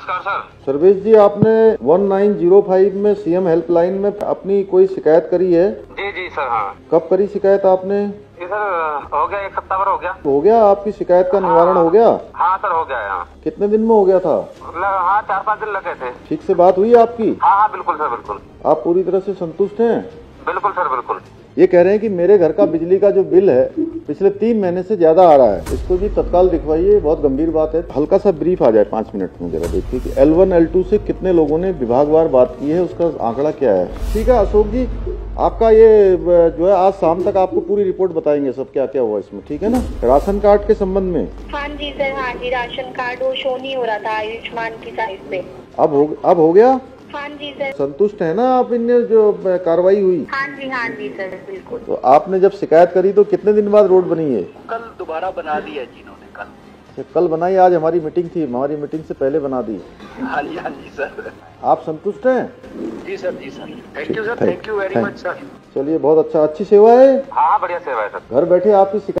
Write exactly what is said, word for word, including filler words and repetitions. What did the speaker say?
नमस्कार सर। सर्वेश जी, आपने उन्नीस सौ पाँच में सीएम हेल्पलाइन में अपनी कोई शिकायत करी है? जी जी सर। हाँ, कब करी शिकायत आपने? जी सर, हो गया एक सप्ताह हो गया। हो गया? आपकी शिकायत का निवारण हो गया? हाँ सर, हो गया है। हाँ। कितने दिन में हो गया था? हाँ, चार पाँच दिन लगे थे। ठीक से बात हुई आपकी? हाँ हाँ, बिल्कुल सर, बिल्कुल। आप पूरी तरह से संतुष्ट हैं? बिल्कुल सर, बिल्कुल। ये कह रहे हैं कि मेरे घर का बिजली का जो बिल है पिछले तीन महीने से ज्यादा आ रहा है, इसको जी तत्काल दिखवाइए, बहुत गंभीर बात है। हल्का सा ब्रीफ आ जाए पाँच मिनट में, जरा देखिए कि एल वन एल टू से कितने लोगों ने विभागवार बात की है, उसका आंकड़ा क्या है। ठीक है अशोक जी, आपका ये जो है आज शाम तक आपको पूरी रिपोर्ट बताएंगे सब क्या क्या हुआ इसमें, ठीक है ना। राशन कार्ड के संबंध में? हाँ जी सर, हाँ जी, राशन कार्ड वो शो नहीं हो रहा था आयुष्मान की साइट पे, अब हो, अब हो गया। हाँ जी सर। संतुष्ट है ना आप इनने जो कार्रवाई हुई? हाँ जी, हाँ जी सर, बिल्कुल। तो आपने जब शिकायत करी तो कितने दिन बाद रोड बनी है? कल दोबारा बना दी है जी इन्होंने, कल कल बनाई। आज हमारी मीटिंग थी, हमारी मीटिंग से पहले बना दी। हाँ जी, हाँ जी सर। आप संतुष्ट हैं? जी सर, जी sir, thank you sir, thank you very much sir. चलिए, बहुत अच्छा, अच्छी सेवा है। हाँ, बढ़िया सेवा है सर। घर बैठे आपकी